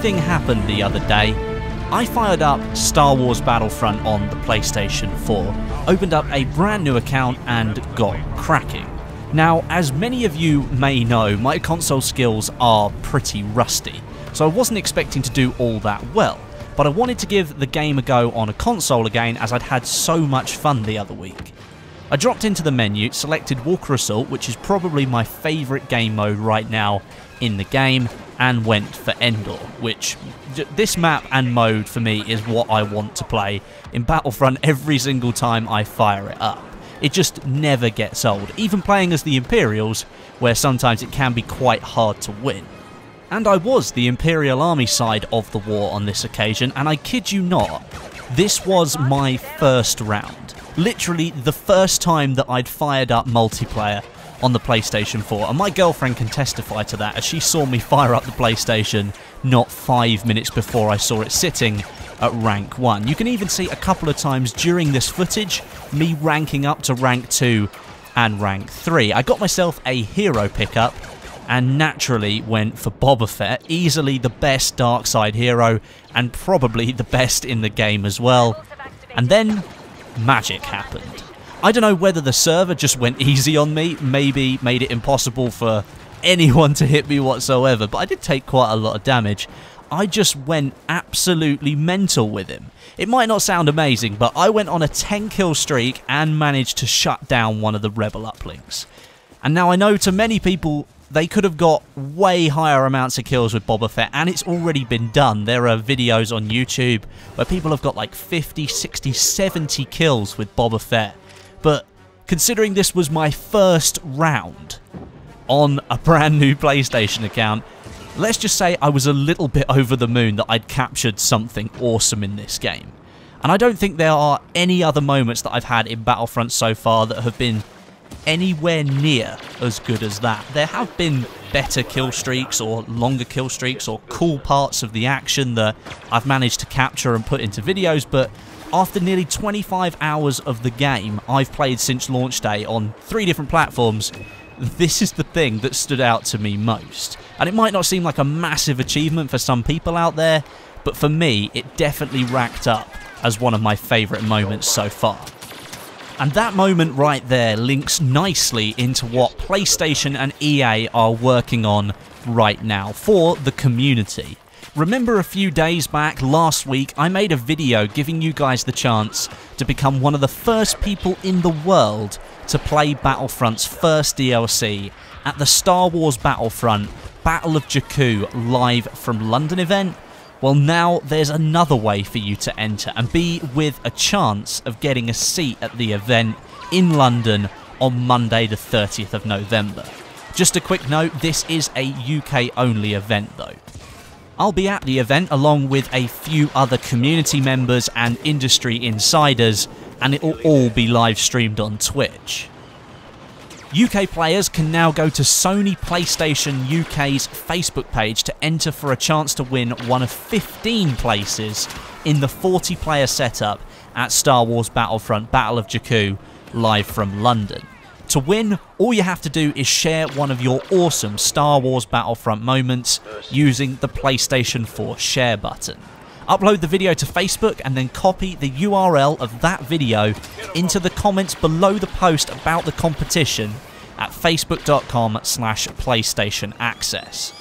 thing happened the other day. I fired up Star Wars Battlefront on the PlayStation 4, opened up a brand new account and got cracking. Now, as many of you may know, my console skills are pretty rusty, so I wasn't expecting to do all that well, but I wanted to give the game a go on a console again as I'd had so much fun the other week. I dropped into the menu, selected Walker Assault, which is probably my favourite game mode right now in the game, and went for Endor, which this map and mode for me is what I want to play in Battlefront every single time I fire it up. It just never gets old, even playing as the Imperials, where sometimes it can be quite hard to win. And I was the Imperial Army side of the war on this occasion, and I kid you not, this was my first round. Literally the first time that I'd fired up multiplayer on the PlayStation 4, and my girlfriend can testify to that as she saw me fire up the PlayStation not 5 minutes before I saw it sitting at rank 1. You can even see a couple of times during this footage me ranking up to rank 2 and rank 3. I got myself a hero pickup and naturally went for Boba Fett, easily the best dark side hero and probably the best in the game as well. And then magic happened. I don't know whether the server just went easy on me, maybe made it impossible for anyone to hit me whatsoever, but I did take quite a lot of damage. I just went absolutely mental with him. It might not sound amazing, but I went on a 10 kill streak and managed to shut down one of the rebel uplinks. And now I know to many people, they could have got way higher amounts of kills with Boba Fett, and it's already been done. There are videos on YouTube where people have got like 50, 60, 70 kills with Boba Fett. But considering this was my first round on a brand new PlayStation account, let's just say I was a little bit over the moon that I'd captured something awesome in this game. And I don't think there are any other moments that I've had in Battlefront so far that have been anywhere near as good as that. There have been better kill streaks or longer kill streaks or cool parts of the action that I've managed to capture and put into videos, but after nearly 25 hours of the game I've played since launch day on 3 different platforms, this is the thing that stood out to me most. And it might not seem like a massive achievement for some people out there, but for me it definitely racked up as one of my favourite moments so far. And that moment right there links nicely into what PlayStation and EA are working on right now for the community. Remember a few days back, last week, I made a video giving you guys the chance to become one of the first people in the world to play Battlefront's first DLC at the Star Wars Battlefront Battle of Jakku Live from London event? Well, now there's another way for you to enter and be with a chance of getting a seat at the event in London on Monday the 30th of November. Just a quick note, this is a UK only event though. I'll be at the event along with a few other community members and industry insiders, and it'll all be live streamed on Twitch. UK players can now go to Sony PlayStation UK's Facebook page to enter for a chance to win one of 15 places in the 40-player setup at Star Wars Battlefront Battle of Jakku live from London. To win, all you have to do is share one of your awesome Star Wars Battlefront moments using the PlayStation 4 share button. Upload the video to Facebook and then copy the URL of that video into the comments below the post about the competition at facebook.com/PlayStation Access.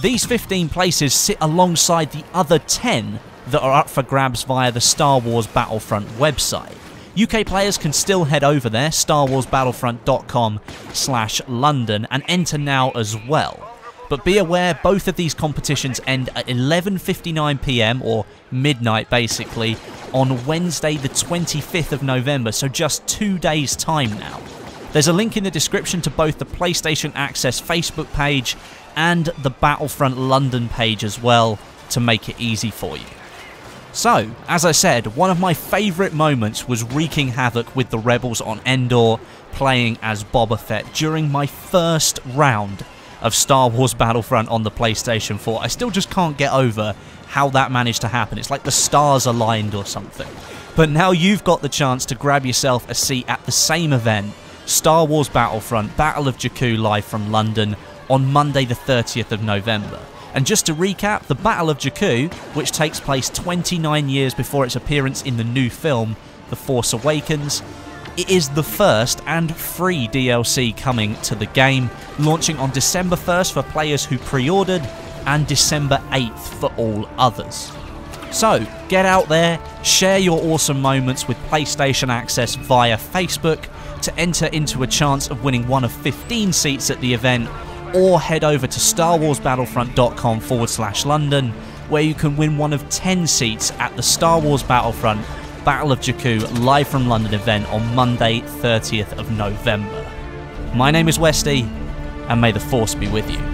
These 15 places sit alongside the other 10 that are up for grabs via the Star Wars Battlefront website. UK players can still head over there, starwarsbattlefront.com/London, and enter now as well. But be aware, both of these competitions end at 11:59 PM, or midnight basically, on Wednesday the 25th of November, so just 2 days' time now. There's a link in the description to both the PlayStation Access Facebook page and the Battlefront London page as well to make it easy for you. So, as I said, one of my favourite moments was wreaking havoc with the rebels on Endor, playing as Boba Fett during my first round of Star Wars Battlefront on the PlayStation 4. I still just can't get over how that managed to happen. It's like the stars aligned or something. But now you've got the chance to grab yourself a seat at the same event, Star Wars Battlefront Battle of Jakku live from London on Monday the 30th of November. And just to recap, the Battle of Jakku, which takes place 29 years before its appearance in the new film, The Force Awakens, it is the first and free DLC coming to the game, launching on December 1st for players who pre-ordered, and December 8th for all others. So, get out there, share your awesome moments with PlayStation Access via Facebook to enter into a chance of winning one of 15 seats at the event, or head over to starwarsbattlefront.com/London, where you can win one of 10 seats at the Star Wars Battlefront Battle of Jakku Live from London event on Monday, 30th of November. My name is Westie, and may the Force be with you.